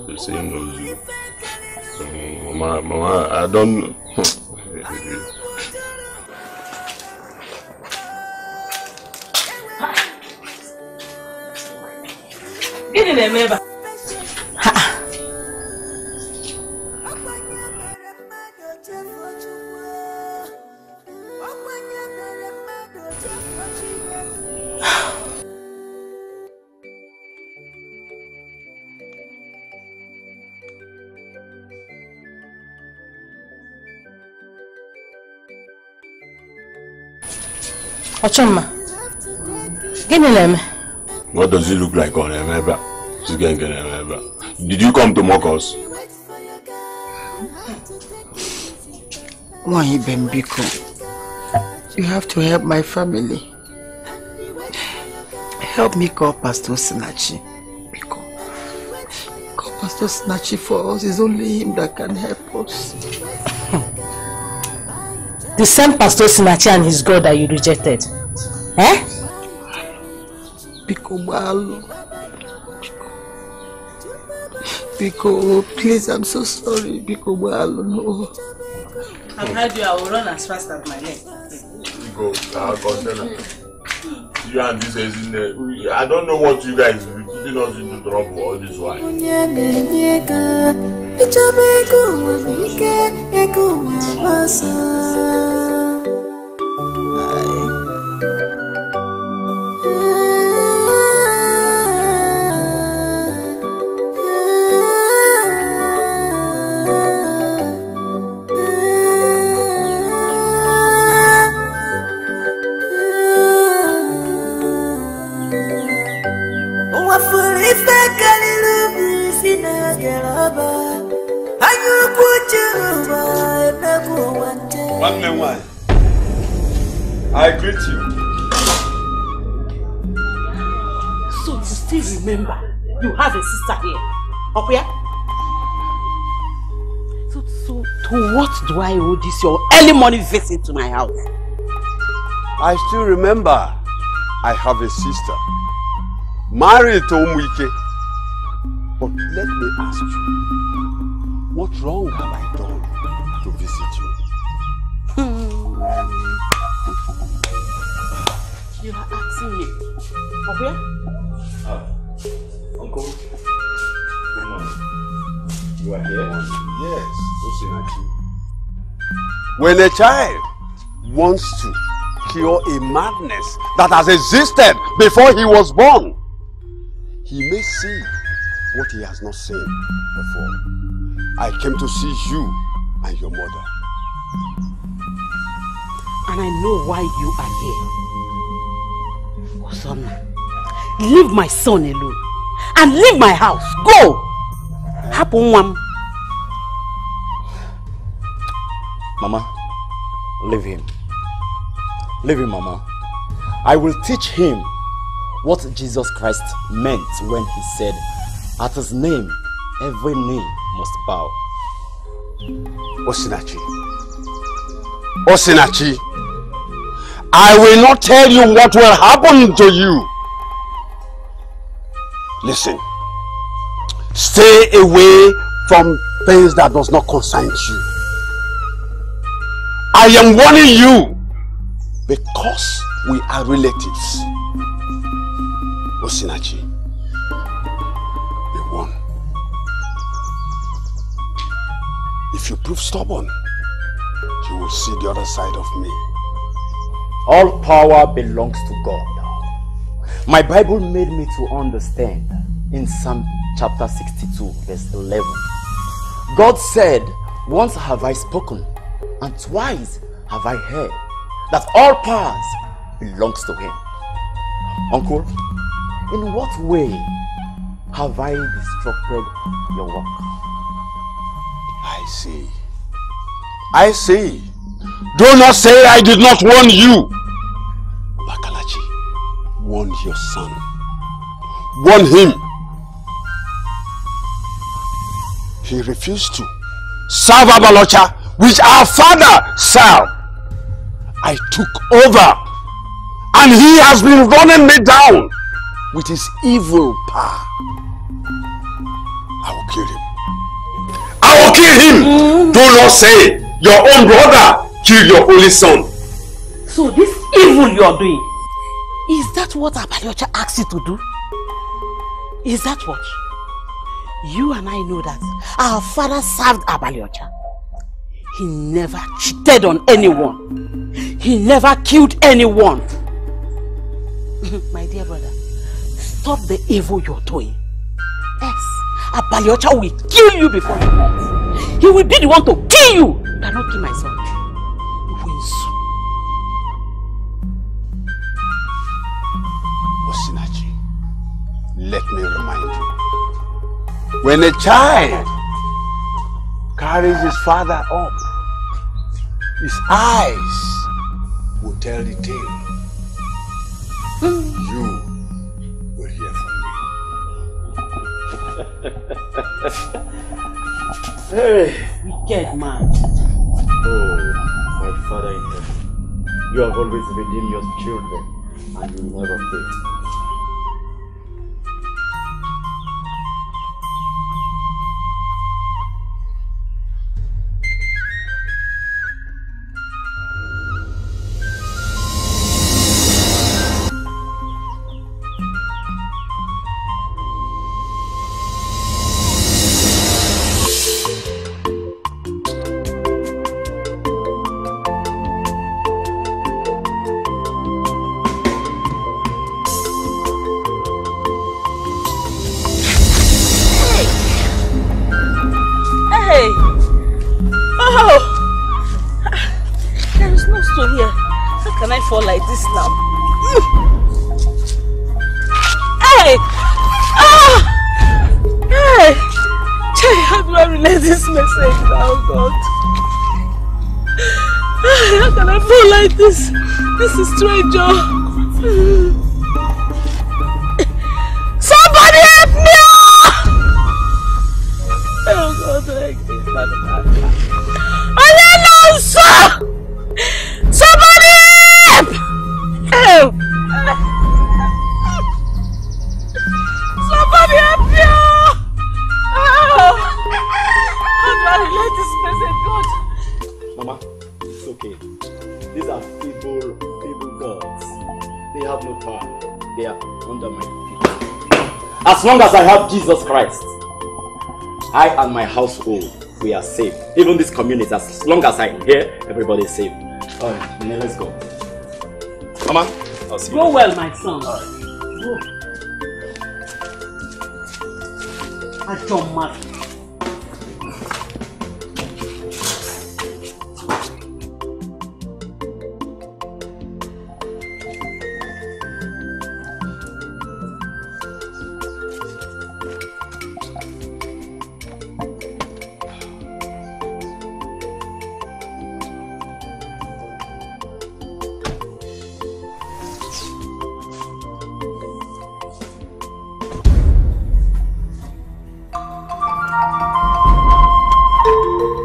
The same knows you. So, Mama, Mama, I don't know. Get in there, member. Ochomma, give me Neme. What does he look like on Neme? She's going to Neme. Did you come to mock us? Why, Bembiko? You have to help my family. Help me call Pastor Osinachi. Call Pastor Osinachi for us. It's only him that can help us. The same Pastor Osinachi and his God that you rejected. Eh? Biko, Malo. Biko, please, I'm so sorry. Biko, Malo, no. I've heard you, I will run as fast as my leg. Biko, our concern. You and this Ezinne. I don't know what you guys are putting us into trouble all this while. Do I owe this your early morning visit to my house? I still remember I have a sister married to Omweke. But let me ask you, what wrong have I done to visit you? You are asking me. For where? Ah, Uncle. Good morning. You are here? Yes, Osinachi. When a child wants to cure a madness that has existed before he was born, he may see what he has not seen before. I came to see you and your mother. And I know why you are here. Osama, leave my son alone. And leave my house. Go! Hapunwam. Mama, leave him. Leave him, Mama. I will teach him what Jesus Christ meant when he said, at his name, every knee must bow. Osinachi. Osinachi. I will not tell you what will happen to you. Listen. Stay away from things that does not concern you. I am warning you because we are relatives. Osinachi, be warned. If you prove stubborn, you will see the other side of me. All power belongs to God. My Bible made me to understand in Psalm chapter sixty-two, verse eleven. God said, once have I spoken, and twice have I heard that all power belongs to him. Uncle, in what way have I disrupted your work? I see. I see. Do not say I did not warn you. Bakalachi, warn your son. Warn him. He refused to serve Abaliocha, which our father served. I took over, and he has been running me down with his evil power. I will kill him. I will kill him. Mm. Do not say your own brother killed your only son. So this evil you are doing, is that what Abaliocha asked you to do? Is that what? You and I know that our father served Abaliocha. He never cheated on anyone. He never killed anyone. My dear brother, stop the evil you're doing. Yes, Abaliocha will kill you before he dies. He will be the one to kill you. But not kill my son. He wins. Osinachi, let me remind you. When a child carries his father up, his eyes will tell the tale. Mm. You will hear from me. Hey, wicked man. Oh, my Father in heaven, you have always redeemed your children and you never fail. Somebody help! Help! They have no power. They are under my feet. As long as I have Jesus Christ, I and my household, we are saved. Even this community, as long as I am here, everybody is saved. Alright, Nene, let's go. Come on. I'll see you. Go well, my son. All right. Go. I don't matter. Let's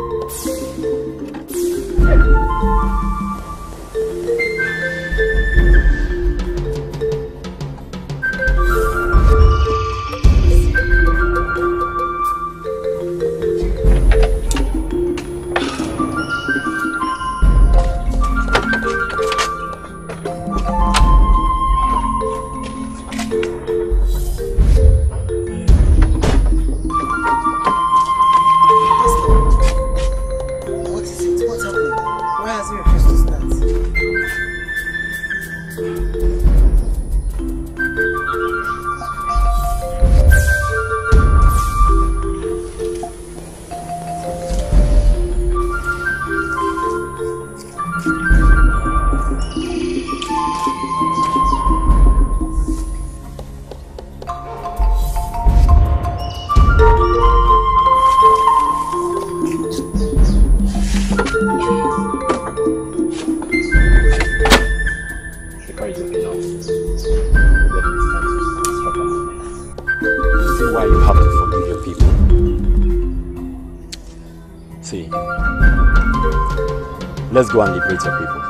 go and liberate your people.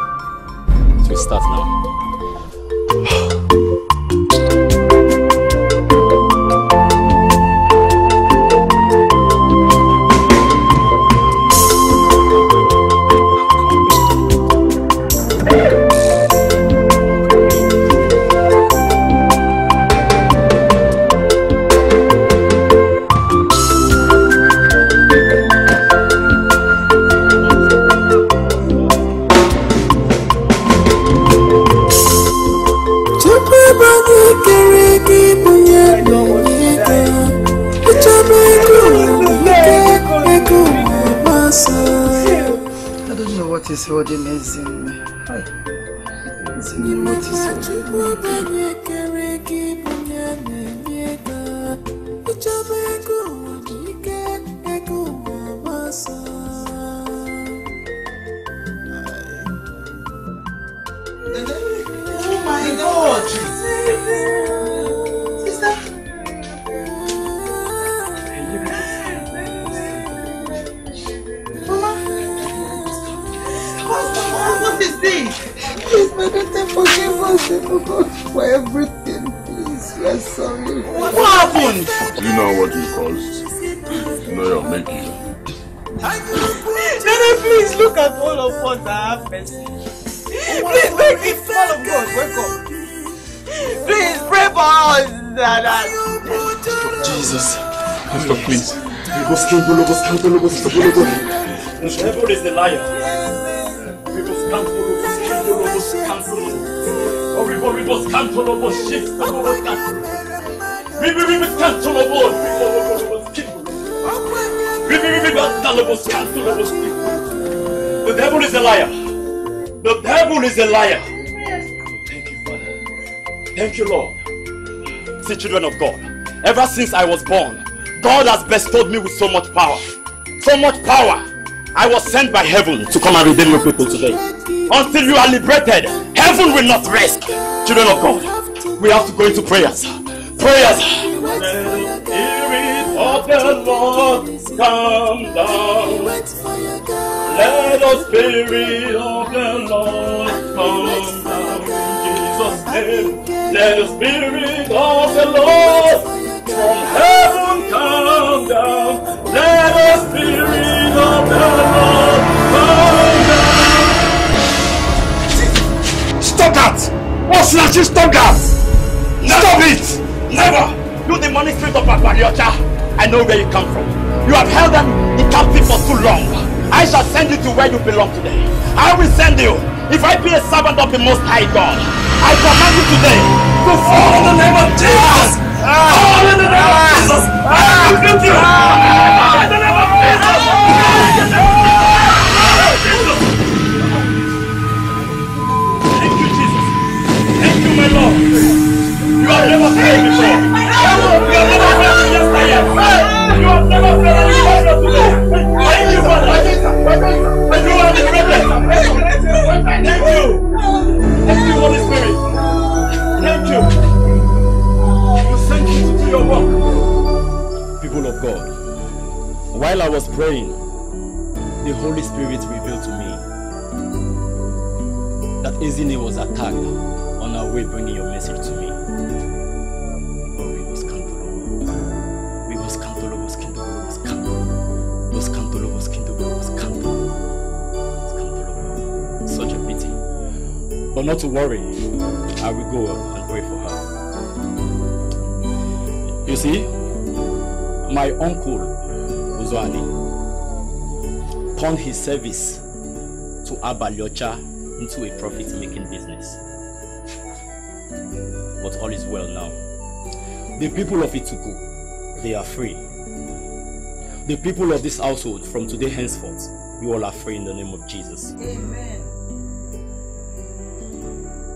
So we start now. Devil is the liar. We must cancel Lobos, cancel Lobos, cancel Lobos. We must cancel Lobos, shift Lobos, cancel Lobos. We must cancel Lobos, cancel Lobos. We must cancel Lobos, cancel Lobos. The devil is a liar. The devil is a liar. Thank you, Father. Thank you, Lord. See, children of God, ever since I was born, God has bestowed me with so much power. So much power. I was sent by heaven to come and redeem your people today. Until you are liberated, heaven will not rest. Children of God, we have to go into prayers. Prayers. Let the Spirit of the Lord come down. Let the Spirit of the Lord come down. In Jesus' name, let the Spirit of the Lord from heaven come down. Let the Spirit of the Lord, come down. Stop that! Osinachi, stop that! Stop it! Never! You're the management of Abaliocha. I know where you come from. You have held them in captivity for too long. I shall send you to where you belong today. I will send you. If I be a servant of the Most High God, I command you today to fall in the name of Jesus! Fall in the name of Jesus! I rebuke you! Fall in the name of Jesus! Fall in the name of Jesus! My Lord, you have never failed me before. You have never failed me yesterday. You have never failed me today. Thank you, God. Thank you, Holy Spirit. Thank you. Thank you, Holy Spirit. Thank you. You sent me to do your work. People of God, while I was praying, the Holy Spirit revealed to me that Ezinne was attacked. We're bringing your message to me. Oh, we was Cantolo. We was Cantolo, was Cantolo, was Cantolo. Was Cantolo, was Cantolo, was Cantolo. Such a pity. But not to worry, I will go and pray for her. You see, my uncle, Uzo Ali, turned his service to Abaliocha into a profit-making business. But all is well now. The people of Ituku, they are free. The people of this household, from today henceforth, you all are free in the name of Jesus. Amen.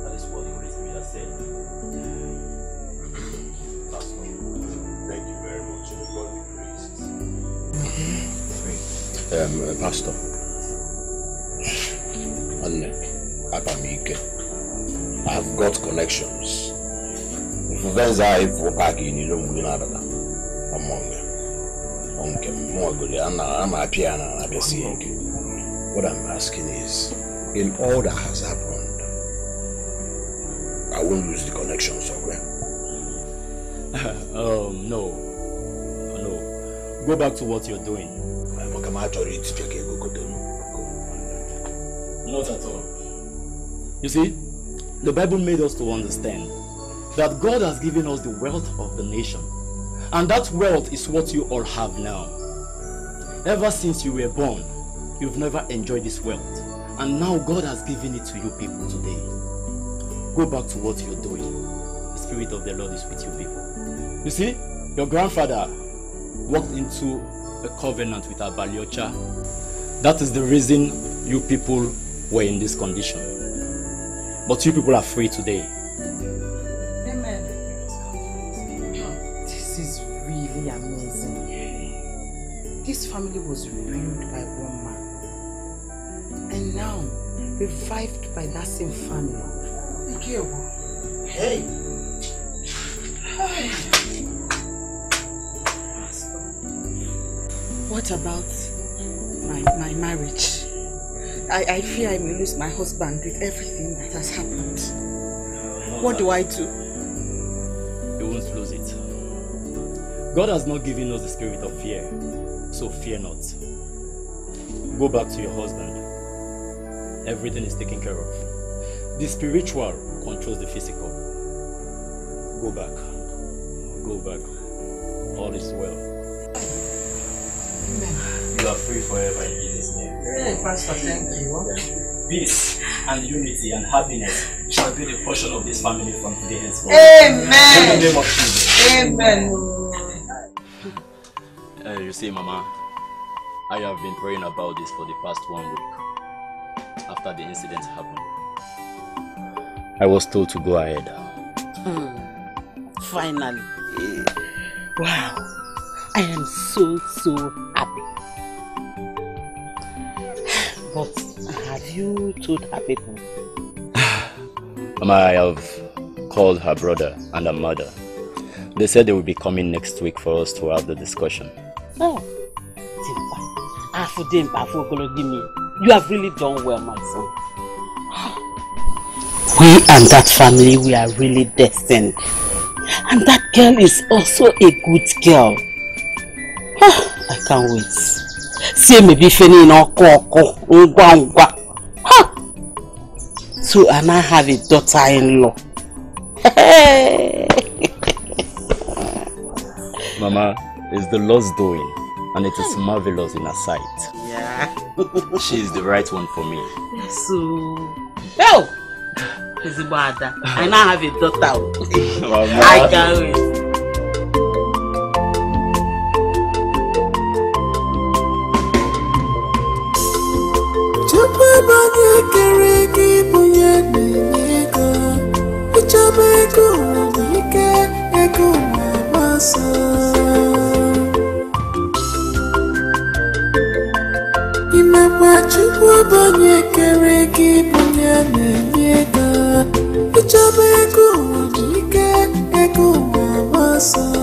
That is what the Holy Spirit has said. That's all. Thank you very much. May God be praised. Um, uh, Pastor. I've got connections. Friends I for packing, you don't win out of them. Among them. Uncle Morgan, I'm a piano, I'm a seeing. What I'm asking is, in all that has happened, I won't lose the connection somewhere. um, no. No. Go back to what you're doing. Not at all. You see, the Bible made us to understand that God has given us the wealth of the nation. And that wealth is what you all have now. Ever since you were born, you've never enjoyed this wealth. And now God has given it to you people today. Go back to what you're doing. The Spirit of the Lord is with you people. You see, your grandfather walked into a covenant with Abaliocha. That is the reason you people were in this condition. But you people are free today. This family was ruined by one man, and now revived by that same family. Hey! Hey! What about my, my marriage? I, I fear I may lose my husband with everything that has happened. What do I do? You won't lose it. God has not given us the spirit of fear. So fear not. Go back to your husband. Everything is taken care of. The spiritual controls the physical. Go back. Go back. All is well. Amen. You are free forever in Jesus' name. Amen. Pastor, thank you. Peace and unity and happiness shall be the portion of this family from today henceforth. Amen. In the name of Jesus. Amen. Uh, you see, Mama, I have been praying about this for the past one week after the incident happened. I was told to go ahead. Mm, finally. Wow. I am so, so happy. But have you told her people? Mama, I have called her brother and her mother. They said they will be coming next week for us to have the discussion. Oh, you have really done well, my son. We and that family, we are really destined. And that girl is also a good girl. Oh, I can't wait. See, maybe Feni no koko, ungwa ungwa. two and I have a daughter-in-law. Mama, it's the Lord's doing, and it is marvelous in her sight. Yeah. She is the right one for me. So, oh, I now have a daughter. I can't wait. It's a big